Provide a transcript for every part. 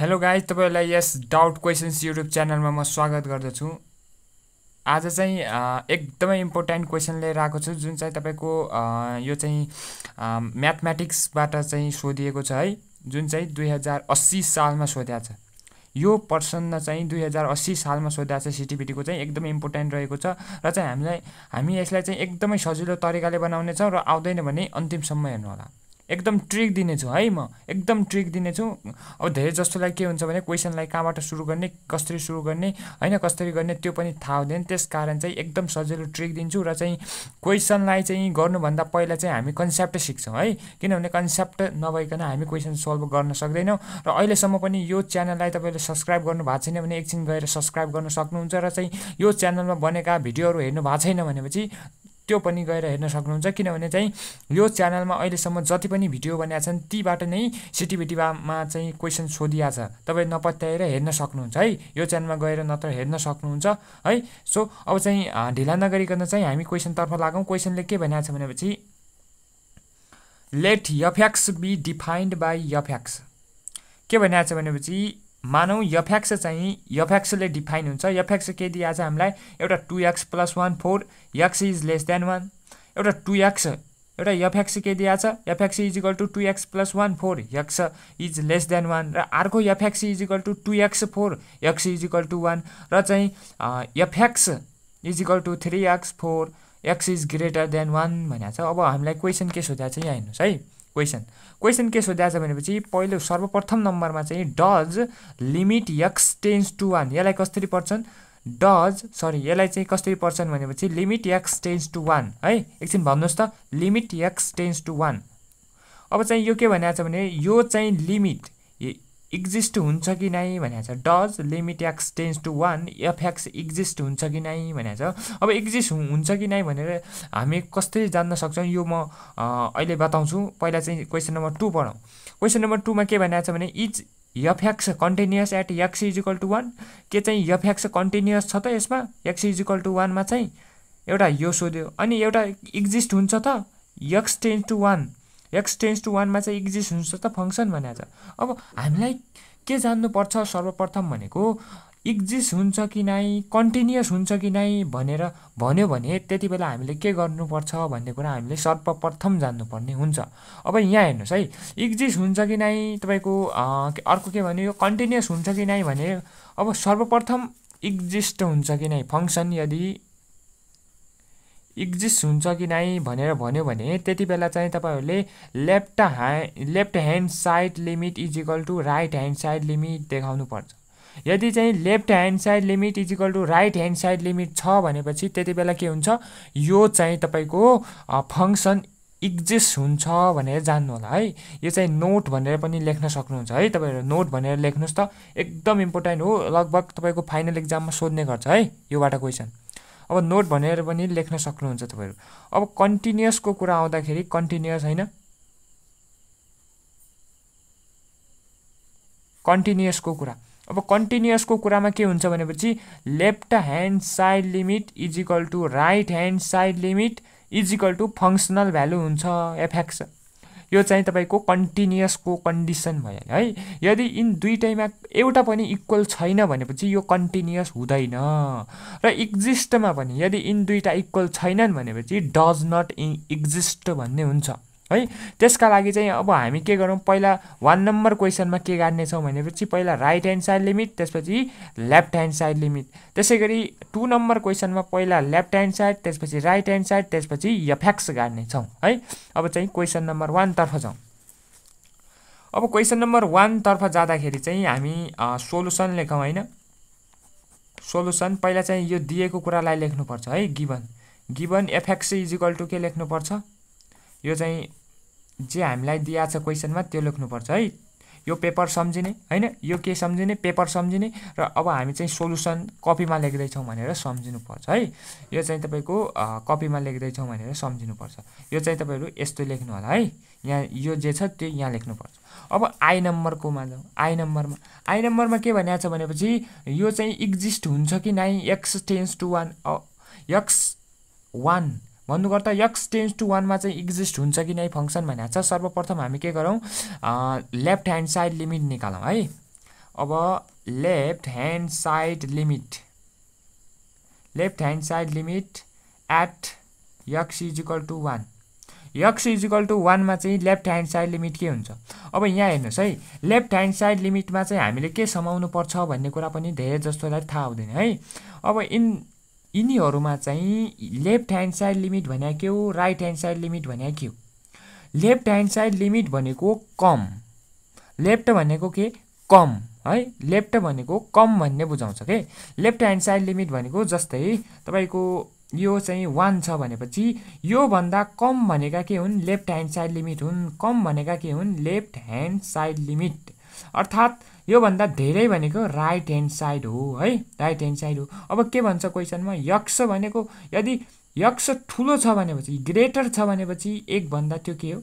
Hello guys, तपाईहरुलाई यस doubt questions YouTube channel में म स्वागत गर्दछु। आज चाहिँ एकदम इम्पोर्टेन्ट क्वेश्चन लिएर आएको छु जुन चाहिँ तपाईको यो चाहिँ म्याथमेटिक्सबाट चाहिँ सोधिएको छ है, जुन चाहिँ 2080 सालमा सोध्या छ। यो प्रश्न चाहिँ 2080 सालमा सोध्या छ। सीटीबीटी को चाहिँ एकदम इम्पोर्टेन्ट रहेको छ र चाहिँ हामी यसलाई चाहिँ एकदमै सजिलो तरिकाले बनाउने छौं र आउँदैन भने अन्तिम सम्म हेर्नु होला। एकदम ट्रिक दिने छु है, म एकदम ट्रिक दिने छु। अब धेरै जस्तोलाई के हुन्छ भने क्वेशनलाई कहाँबाट सुरु गर्ने, कसरी सुरु गर्ने, हैन कसरी गर्ने त्यो पनि थाहा हुँदैन। त्यसकारण चाहिँ एकदम सजिलो ट्रिक दिन्छु र चाहिँ क्वेशनलाई चाहिँ गर्नुभन्दा पहिला चाहिँ हामी कन्सेप्ट सिक्छौँ है, किनभने कन्सेप्ट नभइकन हामी क्वेशन सल्भ गर्न सक्दैनौँ। र अहिलेसम्म पनि यो च्यानललाई तपाईले सब्स्क्राइब गर्नु भएको छैन भने एकछिन गएर सब्स्क्राइब गर्न सक्नुहुन्छ र चाहिँ यो च्यानलमा बनेका भिडियोहरू हेर्नु भएको छैन भनेपछि त्यो पनि गएर हेर्न सक्नुहुन्छ, किनभने चाहिँ यो च्यानलमा अहिलेसम्म जति पनि भिडियो बनाएका छन् तीबाट नै सीटीबीटीमा चाहिँ क्वेशन सोधिया छ। तपाईं नपत्याएर हेर्न सक्नुहुन्छ है, यो च्यानलमा गएर नत्र हेर्न सक्नुहुन्छ है। सो अब चाहिँ ढिला नगरिकन चाहिँ हामी क्वेशनतर्फ लागौँ। क्वेशनले के भनेको छ भनेपछि let f x be defined by f x. के भनेको छ भनेपछि मानौ एफएक्स चाहिँ एफएक्सले डिफाइन हुन्छ। एफएक्स के दिया छ हामीलाई? एउटा 2x + 1 4 x is less than 1। एउटा 2x, एउटा एफएक्स के दिया छ? F x is equal to 2x + 1 4 x is less than 1 र अर्को f x is equal to 2x 4 x is equal to 1 र चाहिँ f x is equal to 3x 4 x is greater than 1 भनेको छ। अब हामीलाई क्वेशन के सोध्या छ यहाँ हेर्नुस् है। क्वेशन के सोध्या छ भनेपछि पहिलो सर्वप्रथम नम्बरमा चाहिँ does limit x tends to 1 यसलाई कसरी पढ्छन्? यसलाई चाहिँ कसरी पढ्छन् भनेपछि लिमिट x टेन्ड्स टु 1 है। एकछिन भन्नुस् त, लिमिट x टेन्ड्स टु 1। अब चाहिँ यो के भनेको छ भने यो चाहिँ लिमिट एक्जिस्ट हुन्छ कि नै भनेको छ। Does limit x tends to 1 f x exist हुन्छ कि नै भनेको छ। अब एक्जिस्ट हुन्छ कि नै भनेर हामी कसरी जान्न सक्छौँ यो म अहिले बताउँछु। पहिला चाहिँ क्वेशन नम्बर 2 पढौँ। क्वेशन नम्बर 2 मा के भनेको छ भने is f x continuous at x is equal to 1। के चाहिँ एफएक्स कन्टिन्युअस छ त? यसमा x इज इक्वल टु 1 मा चाहिँ एउटा यो सोध्यो अनि एउटा एक्जिस्ट हुन्छ त? x tends to 1, x tends to 1 मा चाहिँ एक्जिस्ट हुन्छ त फंक्सन भनेको छ। अब हामीलाई के जान्नुपर्छ सर्वप्रथम भनेको एक्जिस्ट हुन्छ कि नै, कन्टिन्युअस हुन्छ कि नै भनेर भन्यो भने त्यतिबेला हामीले के गर्नुपर्छ भन्ने कुरा हामीले सर्वप्रथम जान्नुपर्ने हुन्छ। अब यहाँ हेर्नुस् है, एक्जिस्ट हुन्छ कि नै तपाईको अर्को के भन्यो, कन्टिन्युअस हुन्छ कि नै भने अब सर्वप्रथम एक्जिस्ट हुन्छ कि नै, फंक्सन यदि एक्जिस्ट हुन्छ कि नै भनेर भन्यो भने त्यतिबेला चाहिँ तपाईहरुले left hand side limit is equal to right hand side limit देखाउनु पर्छ। यदि चाहिँ left hand side limit is equal to right hand side limit छ भनेपछि त्यतिबेला के हुन्छ, यो चाहिँ तपाईको फंक्सन एक्जिस्ट हुन्छ भनेर जान्नु होला है। यो चाहिँ नोट भनेर पनि लेख्न सक्नुहुन्छ है, तपाईहरु नोट भनेर लेख्नुस् त, एकदम इम्पोर्टेन्ट हो, लगभग तपाईको फाइनल एक्जाममा सोध्ने गर्छ है योबाट क्वेशन। अब नोट भनेर पनि लेख्न सक्नुहुन्छ तपाईहरु। अब कन्टीन्युअस को कुरा आउँदाखेरि कन्टीन्युअस हैन, कन्टीन्युअस को कुरा, अब कन्टीन्युअस को कुरामा के हुन्छ भनेपछि left hand side limit is equal to right hand side limit is equal to functional value हुन्छ एफएक्स। यो चाहिँ तपाईको कन्टीन्युअस को कन्डिसन भयो है। यदि इन दुईटैमा एउटा पनि इक्वल छैन भनेपछि यो कन्टीन्युअस हुँदैन र एक्जिस्टमा पनि यदि इन दुईटा इक्वल छैनन् भनेपछि डज नट एक्जिस्ट भन्ने हुन्छ है। त्यसका लागि चाहिँ अब हामी के गरौँ, पहिला 1 नम्बर क्वेशनमा के गर्ने छौं भनेपछि पहिला राइट ह्यान्ड साइड लिमिट, त्यसपछि लेफ्ट ह्यान्ड साइड लिमिट। त्यसैगरी 2 नम्बर क्वेशनमा पहिला लेफ्ट ह्यान्ड साइड, त्यसपछि राइट ह्यान्ड साइड, त्यसपछि एफएक्स गर्ने छौं है। अब चाहिँ क्वेशन नम्बर 1 तर्फ जाऊ। अब क्वेशन नम्बर 1 तर्फ जाँदाखेरि चाहिँ हामी सोलुसन लेखौं हैन। सोलुसन पहिला चाहिँ यो दिएको कुरालाई लेख्नु पर्छ है। गिवन एफएक्स = के लेख्नु पर्छ, यो चाहिँ जे हामीलाई दिया छ क्वेशनमा त्यो लेख्नु पर्छ है। यो पेपर समझिने हैन, यो के समझिने, पेपर समझिने र अब हामी चाहिँ सोलुसन कपीमा लेख्दै छौं भनेर समझिनु पर्छ है। यो चाहिँ तपाईको कपीमा लेख्दै छौं भनेर समझिनु पर्छ। यो चाहिँ तपाईहरु यस्तो लेख्नु होला है, यहाँ यो जे छ त्यो यहाँ लेख्नु पर्छ। अब आई नम्बरकोमा जाऊ। आई नम्बरमा के भनेको छ भनेपछि यो चाहिँ एक्जिस्ट हुन्छ कि नै x टेन्ड्स टु 1। x 1 भन्नु गर्दा x टेन्ड्स टु 1 मा चाहिँ एक्जिस्ट हुन्छ कि नै फंक्सन भनेको छ। सर्वप्रथम हामी के गरौँ, लेफ्ट ह्यान्ड साइड लिमिट निकालौँ है। अब left hand side limit at x is equal to one, x is equal to one में लेफ्ट हैंड साइड लिमिट के हुन्छ। अब यहाँ हेर्नुस् है लेफ्ट हैंड साइड लिमिट में हामीले के समाउनु पर्छ भन्ने कुरा पनि धेरै जस्तोलाई थाहा हुँदैन है। अब यिनीहरुमा चाहिँ लेफ्ट हैंड साइड लिमिट भने के हो, राइट हैंड साइड लिमिट भने के हो? लेफ्ट हैंड साइड लिमिट भनेको कम, लेफ्ट भनेको के कम है, लेफ्ट भनेको कम भन्ने बुझाउँछ के। लेफ्ट हैंड साइड लिमिट भनेको जस्तै तपाईको यो चाहिँ 1 छ भनेपछि यो भन्दा कम भनेका के हुन्? लेफ्ट हैंड साइड लिमिट हुन्। कम भनेका के हुन्? Left hand side limit. अर्थात यो भन्दा धेरै भनेको राइट हैंड साइड हो है, राइट हैंड साइड हो। अब के भन्छ क्वेशनमा? यक्स भनेको यदि यक्स ठूलो छ भनेपछि, ग्रेटर छ भनेपछि एक भन्दा त्यो के हो?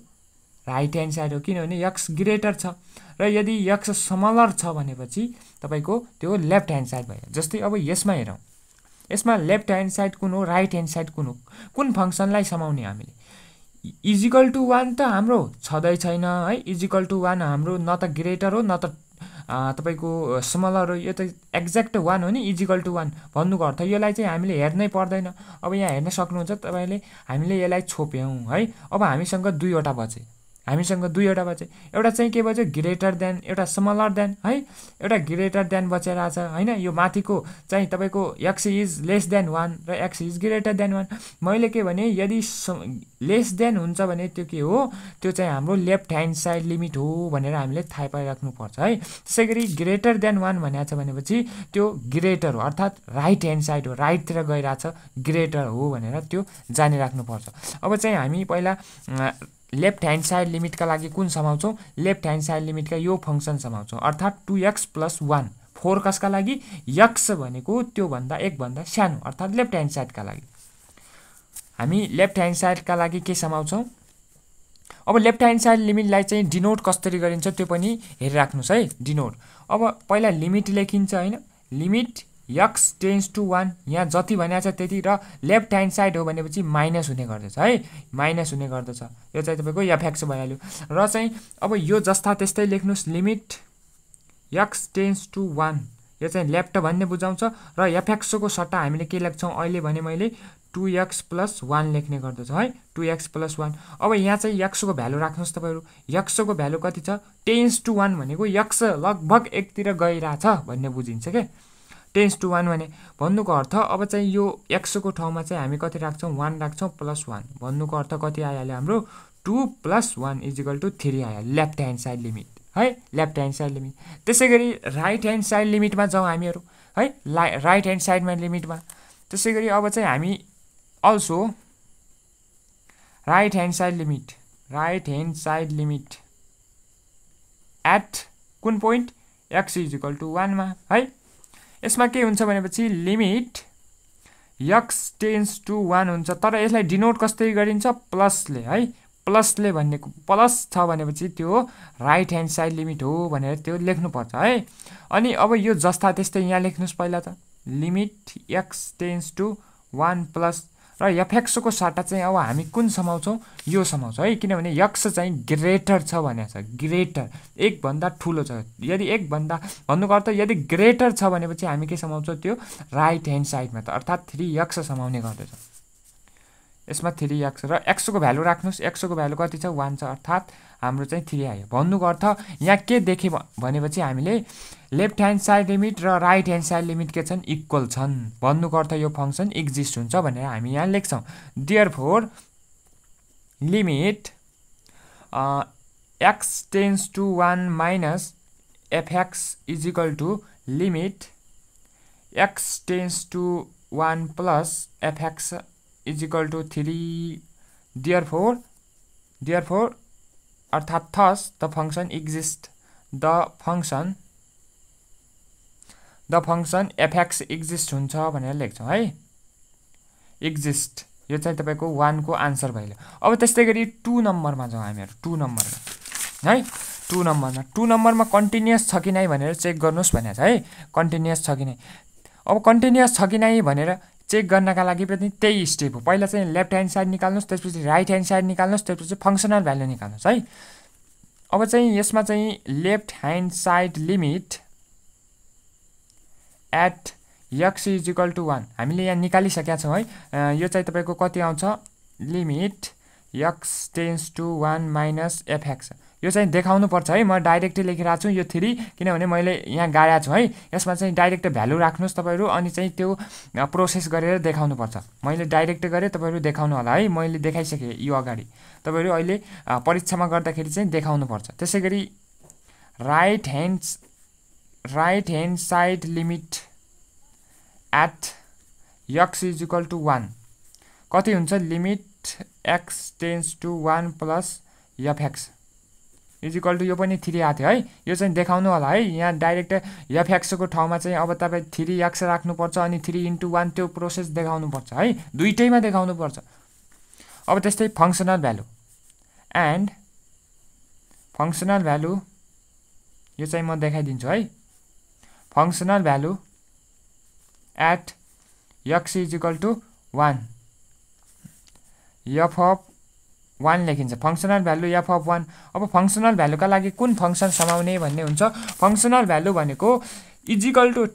राइट हैंड साइड हो, किनभने यक्स ग्रेटर छ। र यदि यक्स स्मलर छ भनेपछि तपाईको त्यो लेफ्ट हैंड साइड भयो। जस्तै अब यसमा हेरौं, यसमा लेफ्ट हैंड साइड कुन हो, राइट हैंड साइड कुन हो, कुन फंक्शनलाई समाउने? हामीले इजिकल टु 1 त हाम्रो छदै छैन है, इजिकल टु 1 हाम्रो न त ग्रेटर हो न त तपाईको स्मलर हो, यो त एक्ज्याक्ट 1 हो नि, इजिकल टु 1 भन्नुको अर्थ यसलाई चाहिँ हामीले हेर्नै पर्दैन। अब यहाँ हेर्न सक्नुहुन्छ तपाईले, हामीले यसलाई छोप्यौं है। अब हामीसँग दुईवटा बचे, एउटा चाहिँ के बच्यो? ग्रेटर देन, एउटा स्मलर देन है, एउटा ग्रेटर देन बचेर आछ हैन। यो माथिको चाहिँ तपाईको x इज लेस देन 1 र x इज ग्रेटर देन 1। मैले के भने यदि लेस देन हुन्छ भने त्यो के हो? त्यो चाहिँ हाम्रो लेफ्ट ह्यान्ड साइड लिमिट हो भनेर हामीले थाहा पाइराख्नु पर्छ है। त्यसैगरी ग्रेटर देन 1 भन्या छ भनेपछि त्यो ग्रेटर हो, अर्थात राइट ह्यान्ड साइड हो, राइट तिर गइराछ, ग्रेटर हो भनेर त्यो जानिराख्नु पर्छ। अब चाहिँ हामी पहिला लेफ्ट ह्यान्ड साइड लिमिट का लागि कुन समाउँछौं? लेफ्ट ह्यान्ड साइड लिमिट का यो फंक्शन समाउँछौं, अर्थात 2x प्लस 1। 4 कसका लागि? x भनेको त्यो भन्दा एक भन्दा सानो, अर्थात लेफ्ट ह्यान्ड साइड का लागि हामी लेफ्ट ह्यान्ड साइड का लागि के समाउँछौं? अब लेफ्ट ह्यान्ड साइड लिमिटलाई चाहिँ डिनोट कसरी गरिन्छ त्यो पनि हेरिराख्नुस् है, डिनोट। अब पहिला लिमिट लेखिन्छ हैन, लिमिट x टेंड्स टू 1 यहाँ जति भन्या छ त्यति, र लेफ्ट ह्यान्ड साइड हो भनेपछि माइनस हुने गर्दछ है, माइनस हुने गर्दछ। यो चाहिँ तपाईको एफएक्स भ्यालु र चाहिँ अब यो जस्ता त्यस्तै लेख्नुस्, लिमिट x टेंड्स टू 1, यो चाहिँ लेफ्ट भन्ने बुझाउँछ। र एफएक्स को सट्टा हामीले के लेख्छौं अहिले भने मैले 2x plus 1 लेख्ने गर्दछ है, 2x plus 1। अब यहाँ चाहिँ x को भ्यालु राख्नुस् तपाईहरु, x को भ्यालु कति छ? टेंड्स टू 1 भनेको x लगभग 1 तिर गइराछ भन्ने बुझिन्छ के, टेंड्स टू 1 भने भन्नुको अर्थ। अब चाहिँ यो x को ठाउँमा चाहिँ हामी कति राख्छौं? 1 राख्छौं प्लस 1, भन्नुको अर्थ कति आइहाल्यो हाम्रो? 2 प्लस 1 इजिकल टू 3 आइहाल्यो लेफ्ट ह्यान्ड साइड लिमिट है, लेफ्ट ह्यान्ड साइड लिमिट। त्यसैगरी राइट ह्यान्ड साइड लिमिटमा जाउँ हामीहरु है, राइट ह्यान्ड साइडमा लिमिटमा। त्यसैगरी अब चाहिँ हामी also right hand side limit, right hand side limit at कुन पोइन्ट? x इजिकल टू 1 मा है। यसमा के हुन्छ भनेपछि लिमिट x टेंड्स टू 1 हुन्छ, तर यसलाई डिनोट कसरी गरिन्छ? प्लसले है, प्लसले भन्ने प्लस छ भनेपछि त्यो राइट ह्यान्ड साइड लिमिट हो भनेर त्यो लेख्नु पर्छ है। अनि अब यो जस्ता त्यस्तै यहाँ लेख्नुस् पहिला त, limit x tends to 1 plus, र एफएक्स को सट्टा चाहिँ अब हामी कुन समाउँछौं? यो समाउँछौं है, किनभने x चाहिँ ग्रेटर छ भनेछ, ग्रेटर एक भन्दा ठूलो छ। यदि एक भन्दा भन्नुको अर्थ यदि ग्रेटर छ भनेपछि हामी के समाउँछौं? त्यो राइट ह्यान्ड साइडमा त, अर्थात 3x समाउने गर्दछ। यसमा 3x र x को भ्यालु राख्नुस्, x को भ्यालु कति छ? 1 छ, अर्थात हाम्रो चाहिँ 3 आयो। भन्नुको अर्थ यहाँ के देखे भनेपछि हामीले लेफ्ट ह्यान्ड साइड लिमिट र राइट ह्यान्ड साइड लिमिट के छन्? इक्वल छन्, भन्नुको अर्थ यो फंक्शन एक्जिस्ट हुन्छ भनेर हामी यहाँ लेख्छौं। Therefore limit x tends to 1 minus fx is equal to limit x tends to 1 plus fx is equal to 3। Therefore अर्थात thus the function exist, the function f x exist हुन्छ भनेर लेख्छौं है, एक्जिस्ट। यो चाहिँ तपाईको 1 को आन्सर भयो। अब त्यसैगरी 2 नम्बरमा जाउँ हामीहरु, 2 नम्बरमा है, 2 नम्बरमा कन्टीन्युअस छ कि नै भनेर चेक गर्नुस् भन्या छ है, कन्टीन्युअस छ कि नै। अब कन्टीन्युअस छ कि नै भनेर चेक गर्नका लागि पनि त्यही स्टेप हो, पहिला चाहिँ लेफ्ट ह्यान्ड साइड निकाल्नुस्, त्यसपछि राइट ह्यान्ड साइड निकाल्नुस्, त्यसपछि फंक्शनल भ्यालु निकाल्नुस् है। अब चाहिँ यसमा चाहिँ left hand side limit at x is equal to 1 हामीले यहाँ निकालिसकेका छौँ है। यो चाहिँ तपाईको कति आउँछ limit x tends to 1 minus f x. यो चाहिँ देखाउनु पर्छ है। म डाइरेक्टली लेखिरहेको छु यो 3 किनभने मैले यहाँ गाडेको छु है। यसमा चाहिँ डाइरेक्ट भ्यालु राख्नुस् तपाईहरु अनि चाहिँ त्यो प्रोसेस गरेर देखाउनु पर्छ। मैले डाइरेक्ट गरे तपाईहरु देखाउनु होला है। मैले देखाइसके यो अगाडि तपाईहरु अहिले परीक्षामा गर्दाखेरि चाहिँ देखाउनु पर्छ। त्यसैगरी right hand side limit at x is equal to 1 कति हुन्छ limit x tends to 1 plus f x is equal to यो पनि 3 आथे है। यो चाहिँ देखाउनु होला है। यहाँ डाइरेक्ट एफएक्स को ठाउँमा चाहिँ अब तपाई 3x राख्नुपर्छ अनि 3 × 1 त्यो प्रोसेस देखाउनु पर्छ है। दुईटैमा देखाउनु पर्छ। अब त्यस्तै फंक्शनल भ्यालु यो चाहिँ म देखाइदिन्छु है। Functional value at x is equal to 1 f of 1 लेखिन्छ। Functional value f of 1। अब फंक्शनल भ्यालु का लागि कुन फंक्शन समाउने भन्ने हुन्छ। फंक्शनल भ्यालु भनेको इज इक्वल टु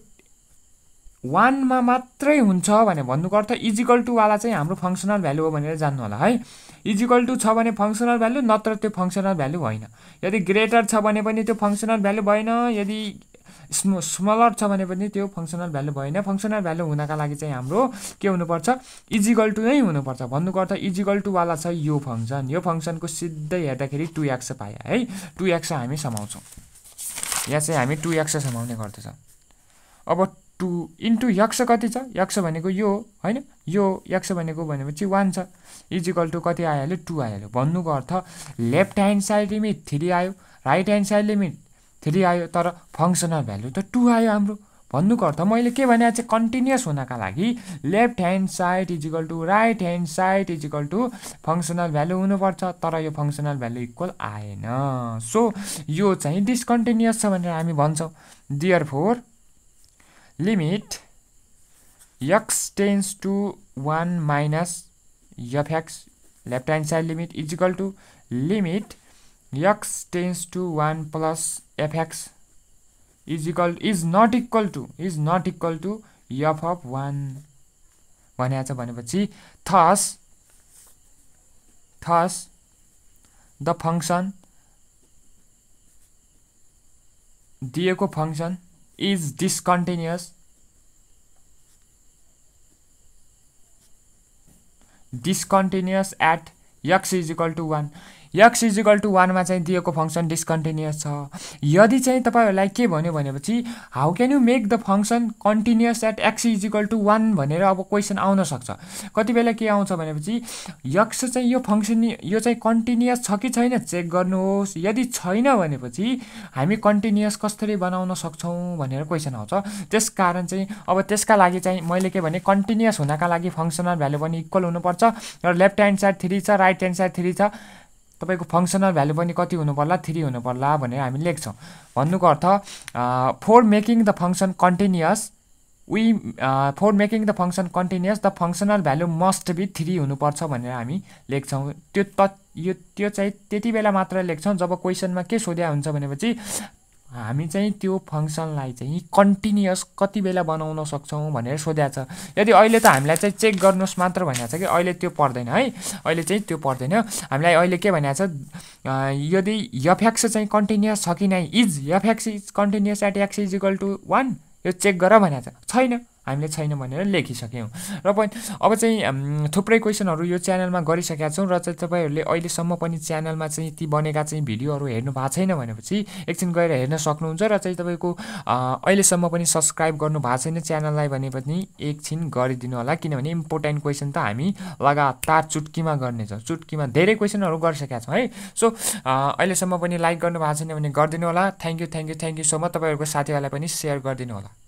1 मा मात्रै हुन्छ भने भन्नुको अर्थ इज इक्वल टु वाला चाहिँ हाम्रो फंक्शनल भ्यालु हो भनेर जान्नु होला है। इज इक्वल टु छ भने फंक्शनल भ्यालु, नत्र त्यो फंक्शनल भ्यालु होइन। यदि ग्रेटर छ भने पनि त्यो फंक्शनल भ्यालु भएन। यदि स्मलर छ भने पनि त्यो फंक्शनल भ्यालु भएन। फंक्शनल भ्यालु हुनका लागि चाहिँ हाम्रो के हुनुपर्छ इज इक्वल टु नै हुनुपर्छ। भन्नुको अर्थ इज इक्वल टु वाला छ यो फंक्शन। यो फंक्शनको सिधै हेर्दाखेरि 2x पाए है। 2x हामी समाउँछौँ। यहाँ चाहिँ हामी 2x समाउने गर्दछौँ। अब 2 × x कति छ? x भनेको यो हैन, यो x भनेपछि 1 छ। इज इक्वल टु कति आयो? 2 आयो। भन्नुको अर्थ लेफ्ट ह्यान्ड साइड लिमिट 3 आयो, राइट ह्यान्ड साइड लिमिट 3 आयो, तर फंक्शनल भ्यालु त 2 आयो हाम्रो। भन्नुको अर्थ मैले के भने चाहिँ कन्टीन्युअस हुनका लागि left hand side is equal to right hand side is equal to functional value हुनुपर्छ। तर यो फंक्शनल भ्यालु इक्वल आएन। सो यो चाहिँ डिस्कन्टीन्युअस छ भनेर हामी भन्छौँ। Therefore limit x tends to 1 minus f x left hand side limit is equal to limit x tends to 1 plus f x is not equal to f of 1 भन्या छ भनेपछि थस द फंक्शन दिएको function is discontinuous at x is equal to 1। x is equal to 1 मा चाहिँ दिएको function discontinuous छ। यदि चाहिँ तपाईहरुलाई के भन्यो भनेपछि how can you make the function continuous at x is equal to 1 भनेर अब क्वेशन आउन सक्छ। कति बेला के आउँछ भनेपछि x चाहिँ यो फंक्शन यो चाहिँ कन्टिन्युअस छ कि छैन चेक गर्नुहोस्। यदि छैन भनेपछि हामी कन्टिन्युअस कसरी बनाउन सक्छौ भनेर क्वेशन आउँछ। त्यसकारण चाहिँ अब त्यसका लागि चाहिँ मैले के भने कन्टिन्युअस हुनका लागि फंक्शनल भ्यालु पनि इक्वल हुनुपर्छ। र लेफ्ट ह्यान्ड साइड 3 छ, राइट ह्यान्ड साइड 3 छ। तपाईको फंक्शनल भ्यालु पनि कति हुनु पर्ला? 3 हुनु पर्ला भनेर हामी लेख्छौं। भन्नुको अर्थ for making the function continuous the functional value must be 3 हुनु पर्छ भनेर हामी लेख्छौं। त्यो चाहिँ त्यति बेला मात्र लेख्छौं जब क्वेशनमा के सोध्या हुन्छ भनेपछि हामी चाहिँ त्यो फंक्शनलाई चाहिँ कन्टिन्युअस कति बेला बनाउन सक्छौं भनेर सोध्या छ। यदि अहिले त हामीलाई चाहिँ चेक गर्नुस् मात्र भनेको छ कि अहिले त्यो पर्दैन है। अहिले चाहिँ त्यो पर्दैन। हामीलाई अहिले के भनेको छ यदि एफएक्स चाहिँ कन्टिन्युअस छ कि नै is f x is continuous at x is equal to 1 यो चेक गर भनेको छैन। हामीले छैन भनेर लेखिसक्यौं। र पनि अब चाहिँ थुप्रै क्वेशनहरु यो च्यानलमा गरिसकेका छौं र चाहिँ तपाईहरुले अहिले सम्म पनि च्यानलमा चाहिँ ती बनेका चाहिँ भिडियोहरु हेर्नु भएको छैन भनेपछि एकछिन गएर हेर्न सक्नुहुन्छ। र चाहिँ तपाईको अहिले सम्म पनि सब्स्क्राइब गर्नु भएको छैन च्यानललाई भनेपछि एकछिन गरिदिनु होला। किनभने इम्पोर्टेन्ट क्वेशन त हामी लगातार चुटकीमा गर्नेछौं। चुटकीमा धेरै क्वेशनहरु गरिसकेका छौं है। सो अहिले सम्म पनि लाइक गर्नु भएको छैन भने गरिदिनु होला। Thank you so much. तपाईहरुको साथीहरुलाई पनि शेयर गरिदिनु होला।